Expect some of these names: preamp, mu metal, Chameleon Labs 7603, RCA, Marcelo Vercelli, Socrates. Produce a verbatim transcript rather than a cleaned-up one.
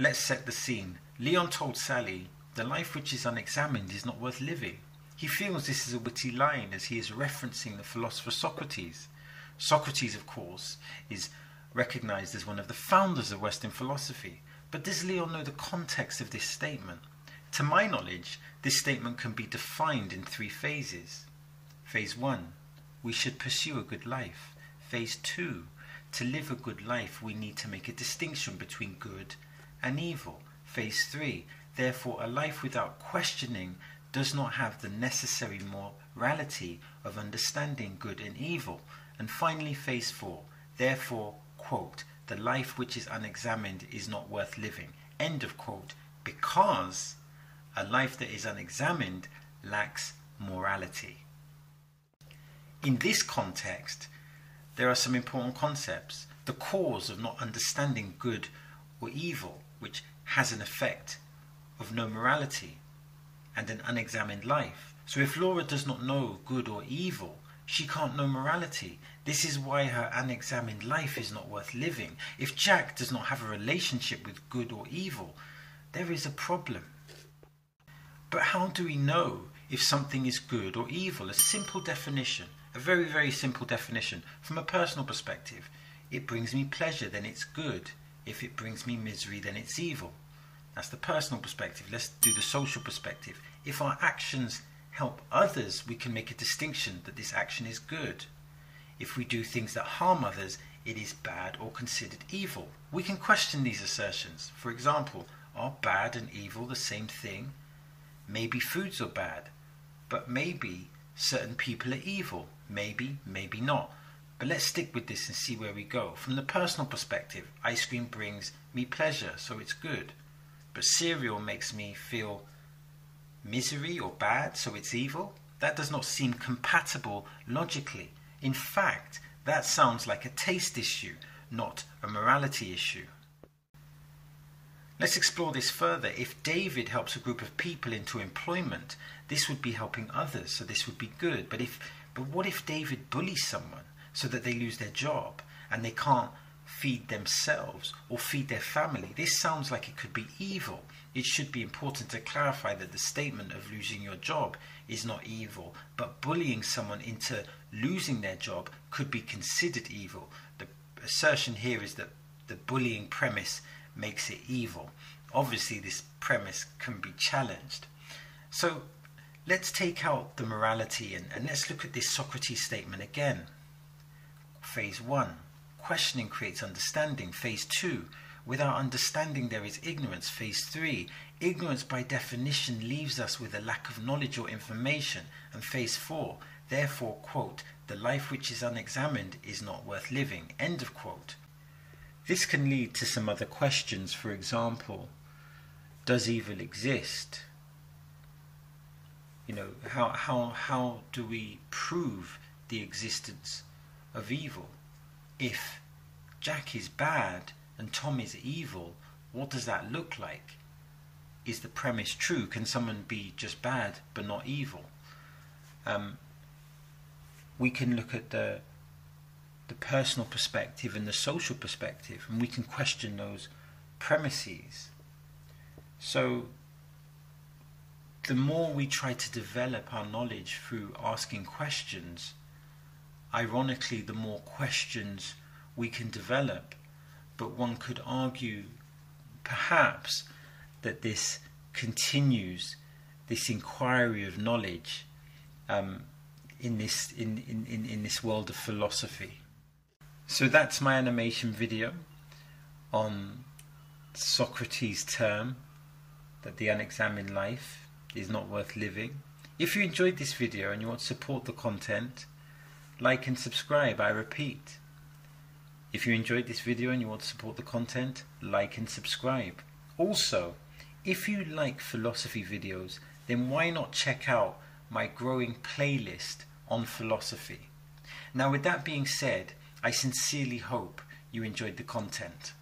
Let's set the scene. Leon told Sally, the life which is unexamined is not worth living. He feels this is a witty line as he is referencing the philosopher Socrates. Socrates, of course, is recognized as one of the founders of Western philosophy. But does Leon know the context of this statement? To my knowledge, this statement can be defined in three phases. Phase one, we should pursue a good life. Phase two, to live a good life, we need to make a distinction between good and evil. Phase three, therefore, a life without questioning does not have the necessary morality of understanding good and evil. And finally, phase four, therefore, quote, the life which is unexamined is not worth living, end of quote, because a life that is unexamined lacks morality. In this context, there are some important concepts. The cause of not understanding good or evil, which has an effect of no morality and an unexamined life. So if Laura does not know good or evil, she can't know morality. This is why her unexamined life is not worth living. If Jack does not have a relationship with good or evil, there is a problem. But how do we know if something is good or evil? A simple definition, a very, very simple definition. From a personal perspective, it brings me pleasure, then it's good. If it brings me misery, then it's evil. That's the personal perspective. Let's do the social perspective. If our actions help others, we can make a distinction that this action is good. If we do things that harm others, it is bad or considered evil. We can question these assertions. For example, are bad and evil the same thing? Maybe foods are bad, but maybe certain people are evil. Maybe, maybe not. But let's stick with this and see where we go. From the personal perspective, ice cream brings me pleasure, so it's good. But cereal makes me feel misery or bad, so it's evil. That does not seem compatible logically. In fact, that sounds like a taste issue, not a morality issue. Let's explore this further. If David helps a group of people into employment, this would be helping others, so this would be good. But if but what if David bullies someone so that they lose their job and they can't feed themselves or feed their family? This sounds like it could be evil. It should be important to clarify that the statement of losing your job is not evil, but bullying someone into losing their job could be considered evil. The assertion here is that the bullying premise makes it evil. Obviously, this premise can be challenged. So let's take out the morality and, and let's look at this Socrates statement again. Phase one, questioning creates understanding. Phase two, without understanding there is ignorance. Phase three, ignorance by definition leaves us with a lack of knowledge or information. And phase four, therefore, quote, the life which is unexamined is not worth living, end of quote. This can lead to some other questions. For example, does evil exist? You know, how, how, how do we prove the existence of evil? If Jack is bad and Tom is evil, what does that look like? Is the premise true? Can someone be just bad but not evil? Um, we can look at the, the personal perspective and the social perspective, and we can question those premises. So the more we try to develop our knowledge through asking questions, ironically, the more questions we can develop. But one could argue, perhaps, that this continues, this inquiry of knowledge um, in this in, in, in, in this world of philosophy. So that's my animation video on Socrates' term that the unexamined life is not worth living. If you enjoyed this video and you want to support the content, like and subscribe, I repeat. If you enjoyed this video and you want to support the content, like and subscribe. Also, if you like philosophy videos, then why not check out my growing playlist on philosophy? Now, with that being said, I sincerely hope you enjoyed the content.